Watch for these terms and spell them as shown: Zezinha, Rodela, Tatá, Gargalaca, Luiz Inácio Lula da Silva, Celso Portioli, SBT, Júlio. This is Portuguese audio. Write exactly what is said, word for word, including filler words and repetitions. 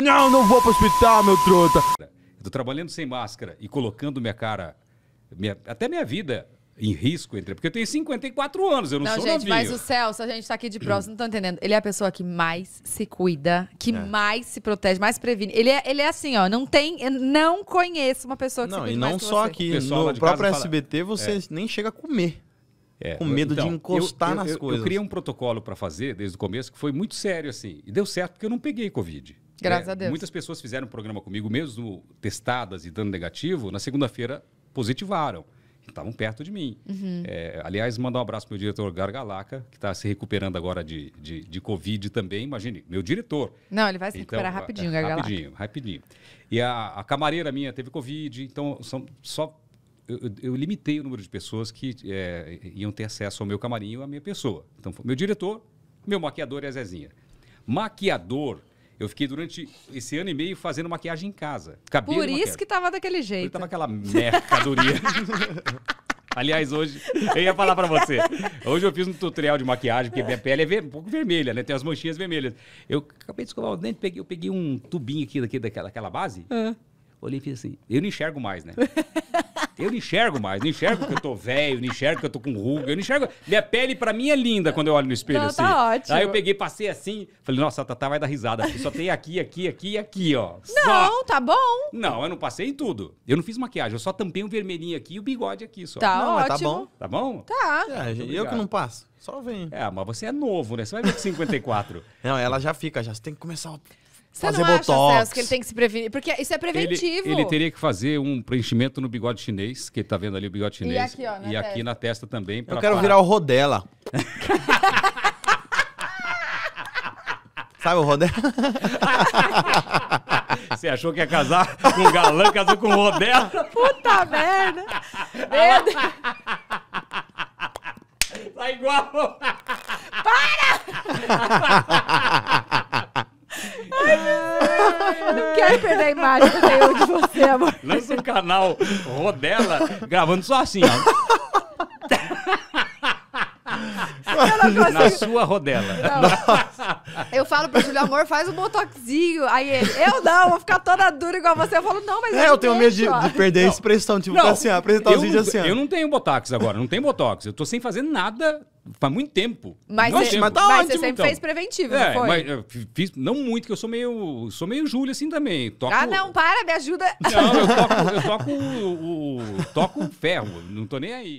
Não, não vou pro hospital, meu trota. Eu tô trabalhando sem máscara e colocando minha cara, minha, até minha vida em risco, entre, porque eu tenho cinquenta e quatro anos, eu não, não sou novinho. Não, gente, mas o Celso, a gente tá aqui de próximo, não tô entendendo. Ele é a pessoa que mais se cuida, que é. mais se protege, mais previne. Ele é, ele é assim, ó, não tem... Eu não conheço uma pessoa que não, se cuida mais que você. Não, e não só aqui. No próprio S B T, você é. nem chega a comer. É, com medo então, de encostar eu, eu, nas eu, coisas. Eu criei um protocolo para fazer, desde o começo, que foi muito sério, assim. E deu certo, porque eu não peguei Covid. Graças é, a Deus. Muitas pessoas fizeram um programa comigo, mesmo testadas e dando negativo, na segunda-feira positivaram. Estavam perto de mim. Uhum. É, aliás, mandar um abraço para o meu diretor Gargalaca, que está se recuperando agora de, de, de Covid também. Imagine, meu diretor. Não, ele vai se recuperar então, rapidinho, Gargalaca. Rapidinho, rapidinho. E a, a camareira minha teve Covid, então são só... Eu, eu, eu limitei o número de pessoas que é, iam ter acesso ao meu camarim e à minha pessoa. Então, meu diretor, meu maquiador e a Zezinha. Maquiador, eu fiquei durante esse ano e meio fazendo maquiagem em casa. Cabelo Por isso maquiagem. que tava daquele jeito. Ele tava aquela mercadoria. Aliás, hoje, eu ia falar pra você. Hoje eu fiz um tutorial de maquiagem, porque minha pele é ver, um pouco vermelha, né? Tem as manchinhas vermelhas. Eu acabei de escovar o dente, peguei, eu peguei um tubinho aqui daqui, daquela, daquela base, uhum. olhei e fiz assim, eu não enxergo mais, né? Eu não enxergo mais, não enxergo que eu tô velho, não enxergo que eu tô com ruga, eu não enxergo... Minha pele, pra mim, é linda quando eu olho no espelho, não, assim. Tá ótimo. Aí eu peguei, passei assim, falei, nossa, a Tatá vai dar risada. Eu só tem aqui, aqui, aqui e aqui, ó. Não, só... tá bom. Não, eu não passei em tudo. Eu não fiz maquiagem, eu só tampei um vermelhinho aqui e o bigode aqui, só. Tá não, ótimo. Tá bom. Tá bom? Tá. É, eu que não passo, só venho. É, mas você é novo, né? Você vai ver com cinquenta e quatro. Não, ela já fica, já. Você tem que começar... A... Você não acha, Celso, que ele tem que se prevenir? Porque isso é preventivo. Ele, ele teria que fazer um preenchimento no bigode chinês, que ele tá vendo ali o bigode chinês. E aqui, ó, na, e testa. Aqui na testa também. Pra Eu quero parar. virar o Rodela. Sabe o Rodela? Você achou que ia casar com um galã, casou com o Rodela? Puta merda! Tá igual! Para! Ai, não quero perder a imagem que eu tenho de você, amor. Lança o canal Rodela gravando só assim, ó. Na sua rodela. Não. Eu falo pro Júlio, amor, faz um botoxinho. Aí ele, eu não, vou ficar toda dura igual você. Eu falo, não, mas... É, eu, eu tenho medo de, de perder não. a expressão, tipo, não, assim, apresentar os vídeos assim. Eu não tenho botox agora, não tenho botox. Eu tô sem fazer nada faz muito tempo. Mas, muito cê, tempo. mas, tá mas ótimo, você sempre então. fez preventivo, é, não foi? Mas eu fiz, não muito, que eu sou meio, sou meio Júlio assim também. Toco... Ah, não, para, me ajuda. Não, eu toco, eu toco, eu toco ferro, não tô nem aí.